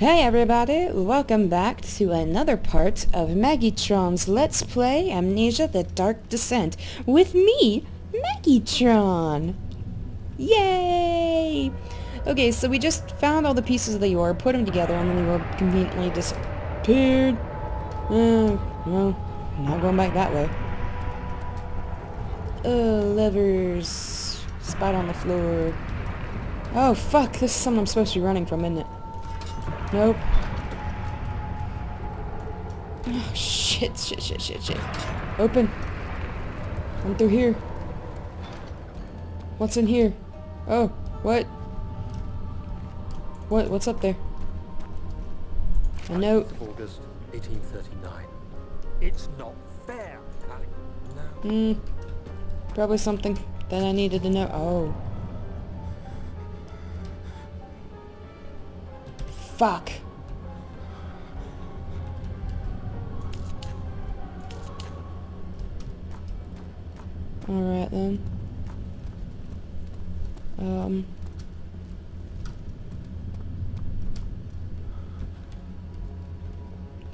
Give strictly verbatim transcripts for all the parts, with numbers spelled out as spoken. Hey everybody, welcome back to another part of Maggitron's Let's Play Amnesia: The Dark Descent with me, Maggitron! Yay! Okay, so we just found all the pieces of the orb, put them together, and then the orb conveniently disappeared. Uh, well, not going back that way. Uh, levers. Spot on the floor. Oh fuck, this is something I'm supposed to be running from, isn't it? Nope. Oh, shit, shit, shit, shit, shit. Open. I'm through here. What's in here? Oh, what? What? What's up there? A note. August eighteen thirty-nine. It's not fair, Alec. No. Hmm. Probably something that I needed to know. Oh. Fuck. Alright then. Um.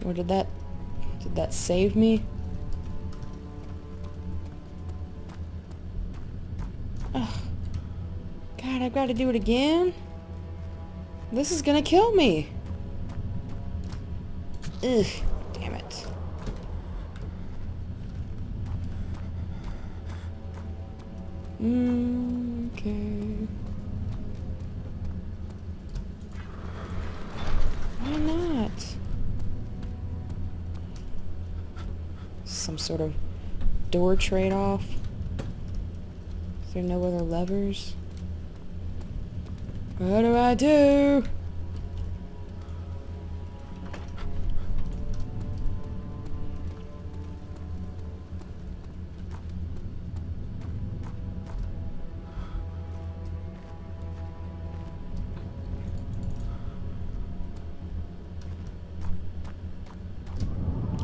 Or did that... Did that save me? Oh. God, I've got to do it again? This is gonna kill me! Ugh, damn it. Mm, okay. Why not? Some sort of door trade-off? Is there no other levers? What do I do?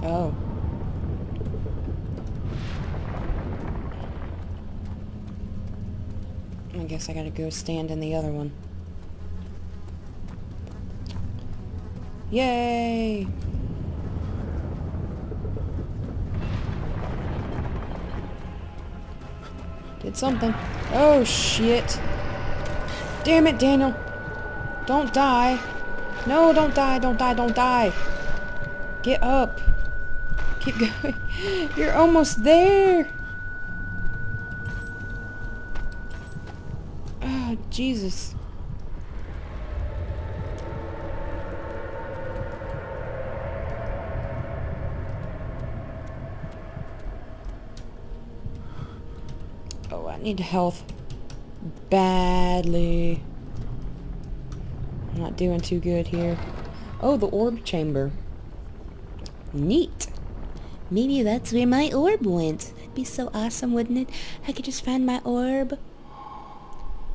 Oh. I guess I gotta go stand in the other one. Yay! Did something. Oh shit! Damn it, Daniel! Don't die! No, don't die, don't die, don't die! Get up! Keep going! You're almost there! Oh, Jesus. Need health badly. I'm not doing too good here. Oh, the orb chamber. Neat. Maybe that's where my orb went. That'd be so awesome, wouldn't it? I could just find my orb.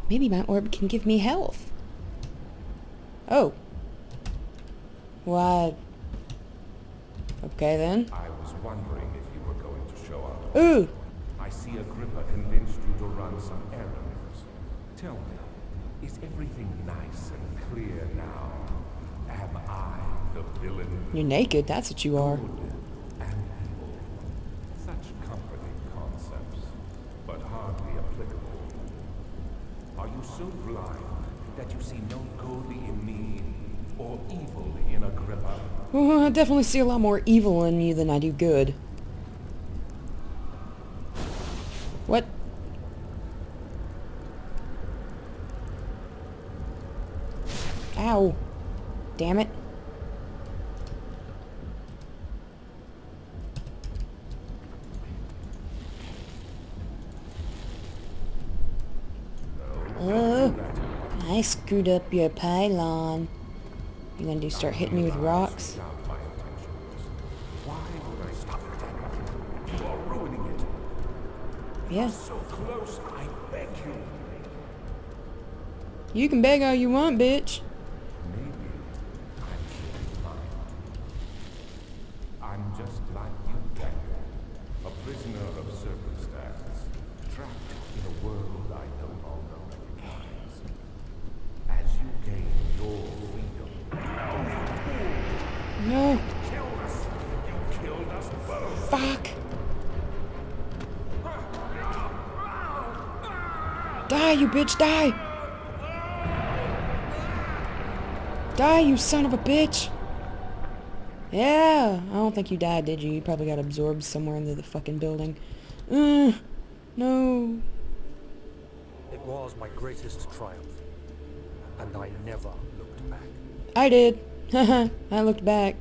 Maybe my orb can give me health. Oh. Why? Okay then. I was wondering if you were going to show up. Ooh. I see Agrippa convinced you to run some errands. Tell me, is everything nice and clear now? Am I the villain? You're naked, that's what you are. Good and evil. Such comforting concepts, but hardly applicable. Are you so blind that you see no good in me or evil in Agrippa? Well, I definitely see a lot more evil in you than I do good. What? Ow. Damn it. Oh. I screwed up your pylon. You're gonna do start hitting me with rocks? Yeah. So close, I beg you. You can beg all you want, bitch. Maybe I'm, I'm just like you, Daniel, a prisoner of circumstance, trapped in a world I no longer recognize. As you gain your freedom, No. You killed us. You killed us both. Fuck. Die, you bitch, die. Die, you son of a bitch. Yeah. I don't think you died, did you? You probably got absorbed somewhere into the fucking building. Uh, no. It was my greatest triumph. And I never looked back. I did. Haha, I looked back.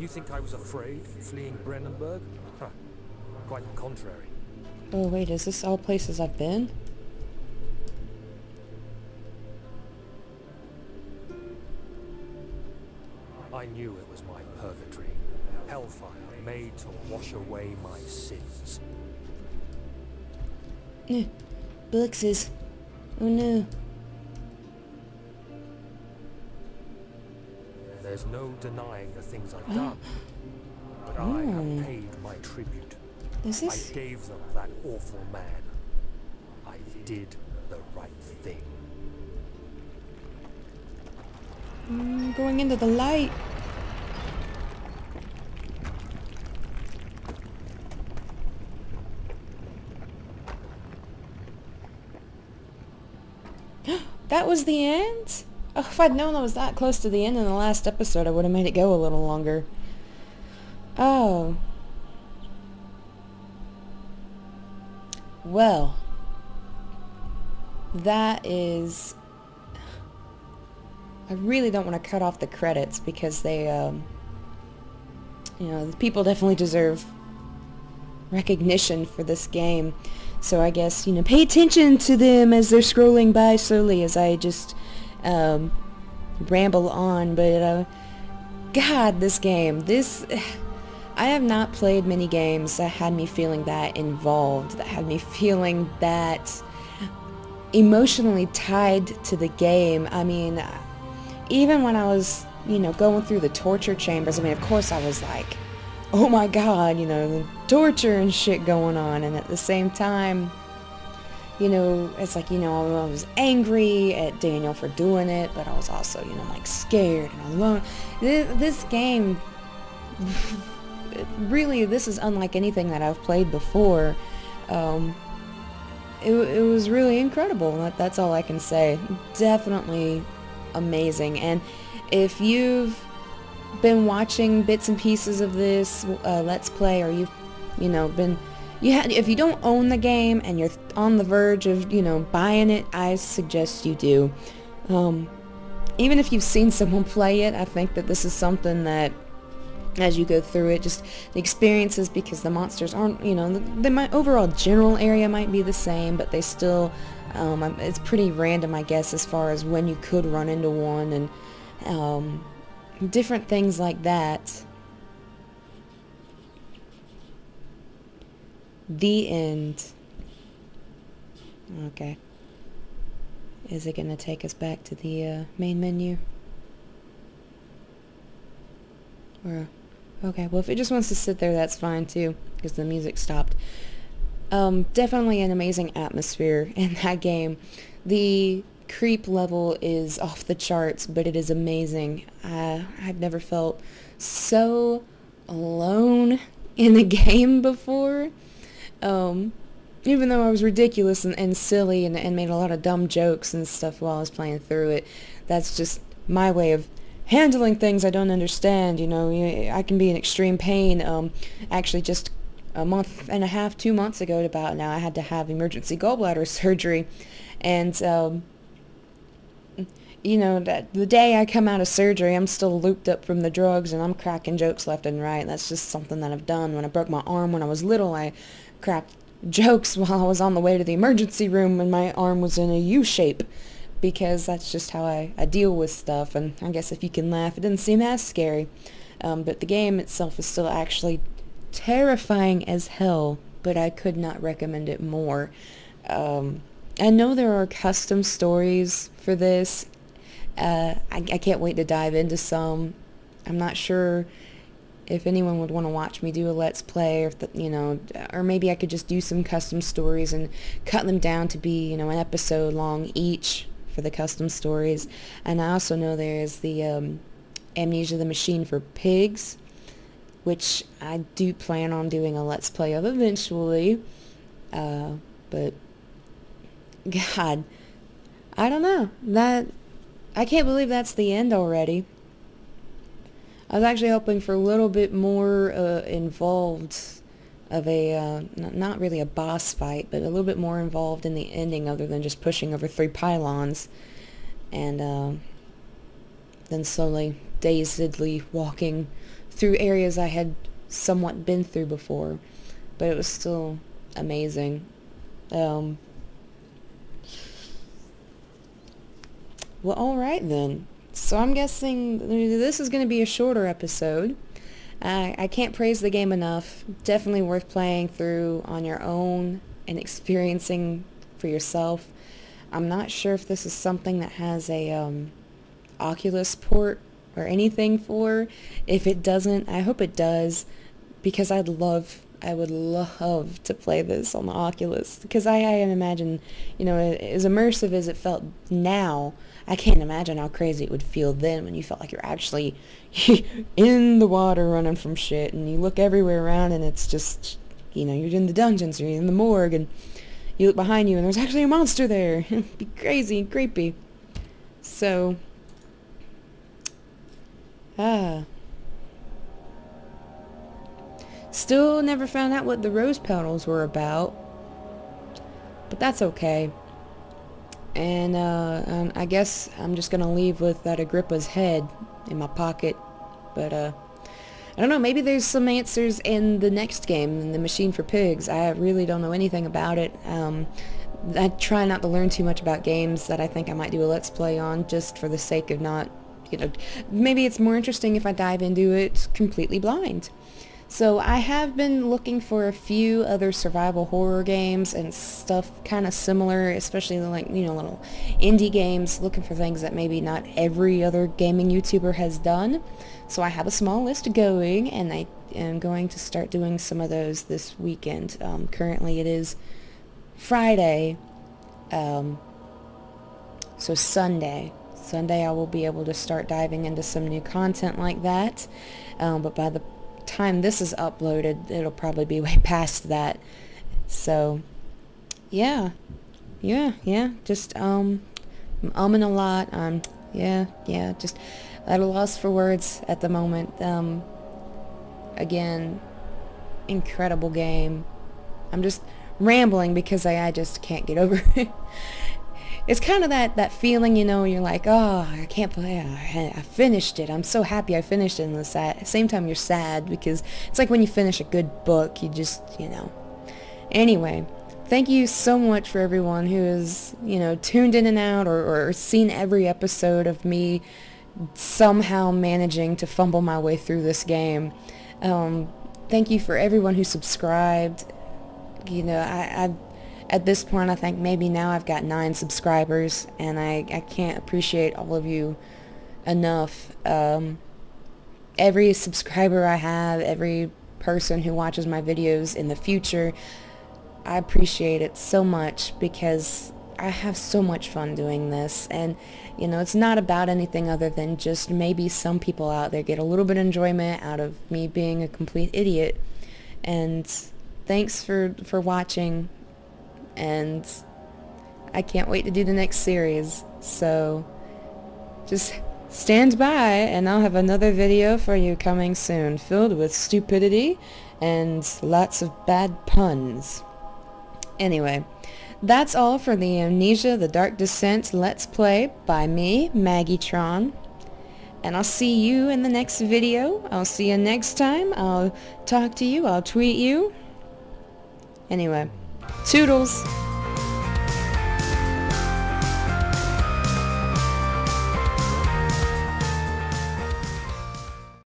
You think I was afraid fleeing Brennenburg? Huh. Quite the contrary. Oh wait, is this all places I've been? I knew it was my purgatory. Hellfire made to wash away my sins. Mm. Boxes. Oh no. There's no denying the things I've done. But oh. I have paid my tribute. Is this? I gave them that awful man. I did the right thing. I'm going into the light. That was the end? Oh, if I'd known I was that close to the end in the last episode, I would have made it go a little longer. Oh. Well. That is... I really don't want to cut off the credits because they, um... you know, the people definitely deserve recognition for this game. So I guess, you know, pay attention to them as they're scrolling by slowly as I just um, ramble on. But, uh, God, this game. This... I have not played many games that had me feeling that involved, that had me feeling that emotionally tied to the game. I mean, even when I was, you know, going through the torture chambers, I mean, of course I was like, oh my God, you know, the torture and shit going on, and at the same time, you know, it's like, you know, I was angry at Daniel for doing it, but I was also, you know, like scared and alone. This game, really, this is unlike anything that I've played before. Um, it, it was really incredible. That, that's all I can say. Definitely amazing. And if you've been watching bits and pieces of this uh, Let's Play, or you've, you know, been, you had, if you don't own the game and you're on the verge of, you know, buying it, I suggest you do. Um, even if you've seen someone play it, I think that this is something that, as you go through it, just the experiences, because the monsters aren't, you know, the, the overall general area might be the same, but they still, um, it's pretty random, I guess, as far as when you could run into one, and, um, different things like that. The end. Okay. Is it gonna take us back to the uh, main menu? Or, okay, well if it just wants to sit there, that's fine too, because the music stopped. Um, definitely an amazing atmosphere in that game. The creep level is off the charts, but it is amazing. Uh, I've never felt so alone in a game before. Um, even though I was ridiculous and, and silly and, and made a lot of dumb jokes and stuff while I was playing through it, that's just my way of handling things I don't understand. You know, I can be in extreme pain. Um, actually, just a month and a half, two months ago, about now, I had to have emergency gallbladder surgery, and um, you know, that the day I come out of surgery, I'm still looped up from the drugs, and I'm cracking jokes left and right. That's just something that I've done. When I broke my arm when I was little, I cracked jokes while I was on the way to the emergency room, and my arm was in a U shape, because that's just how I, I deal with stuff. And I guess if you can laugh, it doesn't seem as scary. Um, but the game itself is still actually terrifying as hell, but I could not recommend it more. Um, I know there are custom stories for this. Uh, I, I can't wait to dive into some. I'm not sure if anyone would want to watch me do a Let's Play, or, th you know, or maybe I could just do some custom stories and cut them down to be, you know, an episode long each for the custom stories. And I also know there's the um, Amnesia: The Machine for Pigs, which I do plan on doing a Let's Play of eventually. Uh, but, God, I don't know. That, I can't believe that's the end already. I was actually hoping for a little bit more uh, involved of a, uh, not really a boss fight, but a little bit more involved in the ending other than just pushing over three pylons and uh, then slowly, dazedly walking through areas I had somewhat been through before. But it was still amazing. Um, well, alright then. So I'm guessing this is going to be a shorter episode. Uh, I can't praise the game enough. Definitely worth playing through on your own and experiencing for yourself. I'm not sure if this is something that has a um, Oculus port or anything for. If it doesn't, I hope it does, because I'd love, I would love to play this on the Oculus, because I, I imagine, you know, as immersive as it felt now, I can't imagine how crazy it would feel then, when you felt like you're actually in the water running from shit, and you look everywhere around and it's just, you know, you're in the dungeons or you're in the morgue and you look behind you and there's actually a monster there. It'd be crazy and creepy. So, ah. Still never found out what the rose petals were about, but that's okay. And uh, um, I guess I'm just gonna leave with that Agrippa's head in my pocket, but uh, I don't know, maybe there's some answers in the next game, in The Machine for Pigs. I really don't know anything about it. Um, I try not to learn too much about games that I think I might do a Let's Play on, just for the sake of not, you know, maybe it's more interesting if I dive into it completely blind. So I have been looking for a few other survival horror games and stuff kind of similar, especially the, like, you know, little indie games, looking for things that maybe not every other gaming YouTuber has done. So I have a small list going, and I am going to start doing some of those this weekend. Um, currently it is Friday, um, so Sunday. Sunday I will be able to start diving into some new content like that, um, but by the time this is uploaded, it'll probably be way past that. So yeah yeah yeah just um I'm umming a lot. um yeah yeah just at a loss for words at the moment. Um again, incredible game. I'm just rambling because I, I just can't get over it. It's kind of that, that feeling, you know, you're like, oh, I can't play, I, I finished it, I'm so happy I finished it, and at the same time you're sad, because it's like when you finish a good book, you just, you know. Anyway, thank you so much for everyone who has, you know, tuned in and out, or, or seen every episode of me somehow managing to fumble my way through this game. Um, thank you for everyone who subscribed. You know, I... I At this point, I think maybe now I've got nine subscribers, and I, I can't appreciate all of you enough. Um, every subscriber I have, every person who watches my videos in the future, I appreciate it so much, because I have so much fun doing this. And, you know, it's not about anything other than just maybe some people out there get a little bit of enjoyment out of me being a complete idiot. And thanks for, for watching. And I can't wait to do the next series, so just stand by and I'll have another video for you coming soon, filled with stupidity and lots of bad puns. Anyway, that's all for the Amnesia: The Dark Descent Let's Play by me, Maggitron, and I'll see you in the next video. I'll see you next time. I'll talk to you. I'll tweet you. Anyway. Toodles!